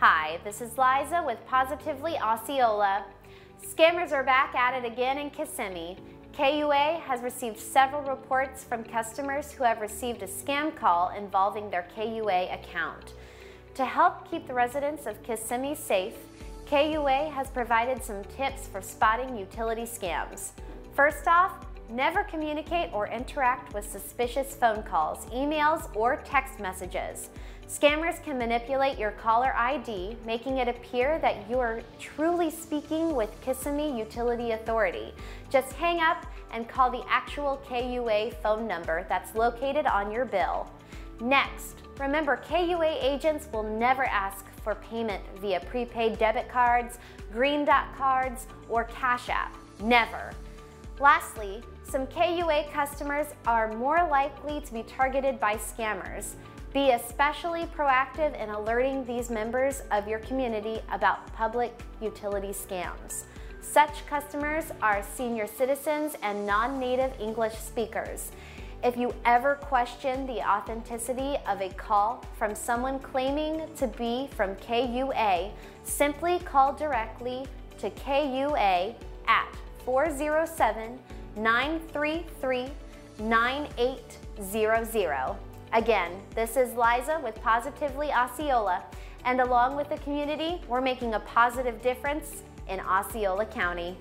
Hi, this is Liza with Positively Osceola. Scammers are back at it again in Kissimmee. KUA has received several reports from customers who have received a scam call involving their KUA account. To help keep the residents of Kissimmee safe, KUA has provided some tips for spotting utility scams. First off, never communicate or interact with suspicious phone calls, emails, or text messages. Scammers can manipulate your caller ID, making it appear that you are truly speaking with Kissimmee Utility Authority. Just hang up and call the actual KUA phone number that's located on your bill. Next, remember KUA agents will never ask for payment via prepaid debit cards, Green Dot cards, or Cash App. Never. Lastly, some KUA customers are more likely to be targeted by scammers. Be especially proactive in alerting these members of your community about public utility scams. Such customers are senior citizens and non-native English speakers. If you ever question the authenticity of a call from someone claiming to be from KUA, simply call directly to KUA at 407-933-9800. Again, this is Liza with Positively Osceola, and along with the community, we're making a positive difference in Osceola County.